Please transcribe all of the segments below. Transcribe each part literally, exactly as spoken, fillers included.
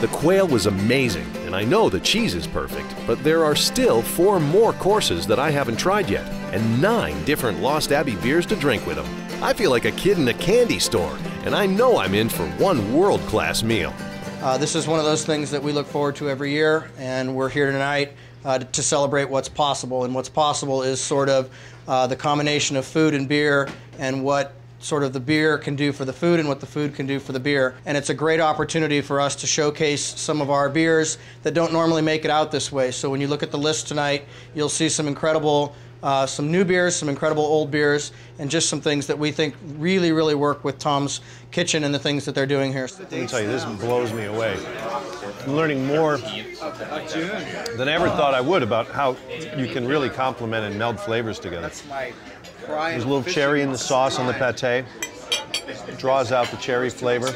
The quail was amazing, and I know the cheese is perfect, but there are still four more courses that I haven't tried yet, and nine different Lost Abbey beers to drink with them. I feel like a kid in a candy store, and I know I'm in for one world-class meal. Uh, this is one of those things that we look forward to every year, and we're here tonight uh, to celebrate what's possible. And what's possible is sort of uh, the combination of food and beer, and what sort of the beer can do for the food and what the food can do for the beer. And it's a great opportunity for us to showcase some of our beers that don't normally make it out this way. So when you look at the list tonight, you'll see some incredible, uh, some new beers, some incredible old beers, and just some things that we think really, really work with Tom's Kitchen and the things that they're doing here. Let me tell you, this blows me away. I'm learning more than I ever thought I would about how you can really complement and meld flavors together. There's a little cherry in the sauce on the pâté. It draws out the cherry flavor.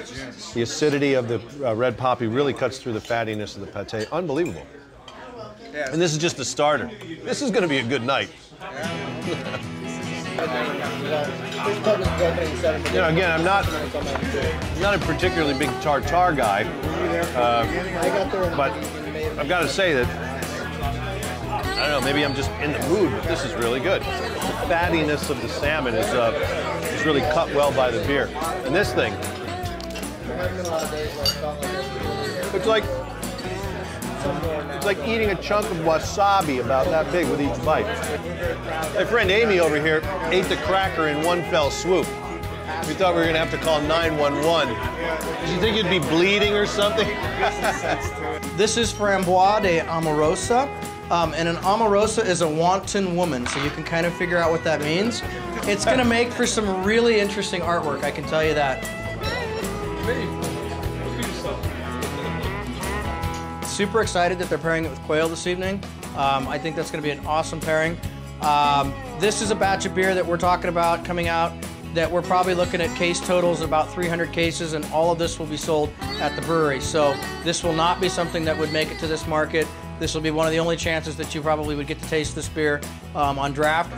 The acidity of the uh, red poppy really cuts through the fattiness of the pâté. Unbelievable. And this is just the starter. This is going to be a good night. You know, again, I'm not, I'm not a particularly big tartare guy, uh, but I've got to say that, I don't know, maybe I'm just in the mood, but this is really good. The fattiness of the salmon is, uh, is really cut well by the beer. And this thing, it's like, it's like eating a chunk of wasabi about that big with each bite. My friend Amy over here ate the cracker in one fell swoop. We thought we were going to have to call nine one one. Did you think you'd be bleeding or something? This is Framboise de Amorosa. Um, and an Amorosa is a wanton woman, so you can kind of figure out what that means. It's going to make for some really interesting artwork, I can tell you that. Super excited that they're pairing it with quail this evening. Um, I think that's going to be an awesome pairing. Um, this is a batch of beer that we're talking about coming out that we're probably looking at case totals of about three hundred cases, and all of this will be sold at the brewery. So this will not be something that would make it to this market. This will be one of the only chances that you probably would get to taste this beer um, on draft.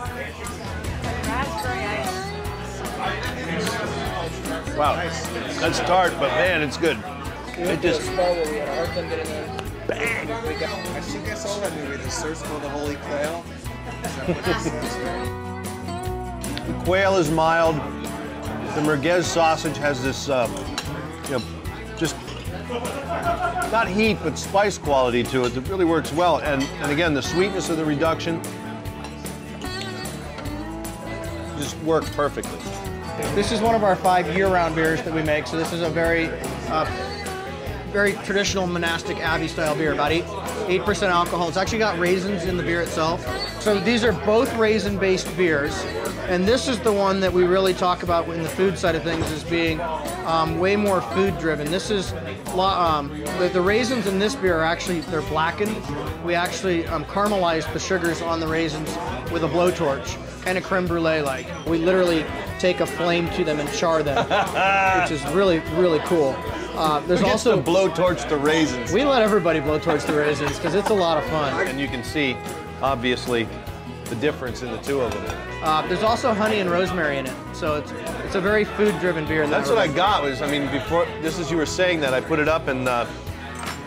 Wow, that's tart, but man, it's good. It just bang. I think I saw that movie, The Search for the Holy Quail. The quail is mild. The merguez sausage has this, uh, you know, just. Not heat, but spice quality to it that really works well. And, and again, the sweetness of the reduction just works perfectly. This is one of our five year-round beers that we make, so this is a very, uh, very traditional monastic abbey-style beer, about eight, eight percent alcohol. It's actually got raisins in the beer itself. So these are both raisin-based beers, and this is the one that we really talk about in the food side of things as being um, way more food-driven. This is um, the, the raisins in this beer are actually they're blackened. We actually um, caramelized the sugars on the raisins with a blowtorch and a creme brulee-like. We literally take a flame to them and char them, which is really really cool. Uh, there's Who gets also to blowtorch the raisins. We let everybody blowtorch the raisins because it's a lot of fun. And you can see, obviously, the difference in the two of them. Uh, there's also honey and rosemary in it, so it's it's a very food-driven beer. That's what I got was, I mean, before this as you were saying that, I put it up and uh,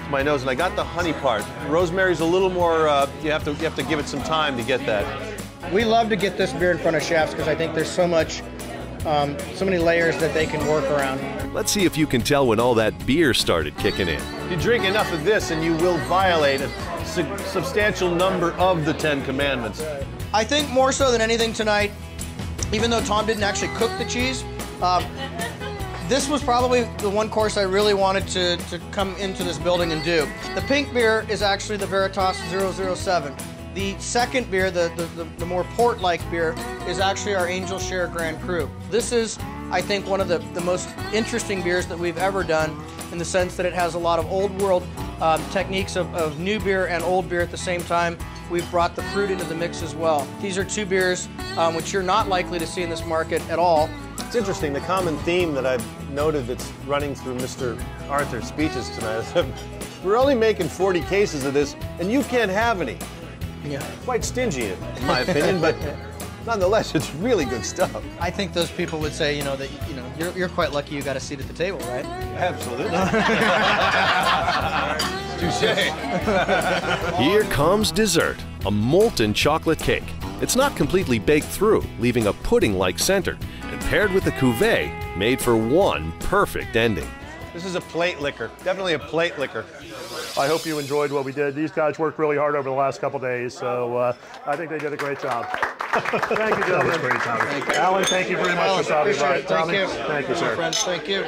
my nose, and I got the honey part. Rosemary's a little more. Uh, you have to you have to give it some time to get that. We love to get this beer in front of chefs because I think there's so much, um, so many layers that they can work around. Let's see if you can tell when all that beer started kicking in. You drink enough of this, and you will violate it. Substantial number of the Ten Commandments. I think more so than anything tonight, even though Tom didn't actually cook the cheese, uh, this was probably the one course I really wanted to, to come into this building and do. The pink beer is actually the Veritas zero zero seven. The second beer, the, the, the, the more port-like beer, is actually our Angel Share Grand Cru. This is, I think, one of the, the most interesting beers that we've ever done in the sense that it has a lot of old-world Um, techniques of, of new beer and old beer at the same time. We've brought the fruit into the mix as well. These are two beers um, which you're not likely to see in this market at all. It's interesting, the common theme that I've noted that's running through Mister Arthur's speeches tonight is we're only making forty cases of this and you can't have any. Yeah. Quite stingy in my opinion, but nonetheless, it's really good stuff. I think those people would say, you know, that you know, you're, you're quite lucky you got a seat at the table, right? Absolutely. Here comes dessert, a molten chocolate cake. It's not completely baked through, leaving a pudding-like center, and paired with a cuvee, made for one perfect ending. This is a plate licker, definitely a plate licker. I hope you enjoyed what we did. These guys worked really hard over the last couple days, so uh, I think they did a great job. Thank you, gentlemen. That was great, Tommy. Thank you. Alan, thank you very much Alan, for stopping by. Thank you. Thank you, sir. Friends, thank you.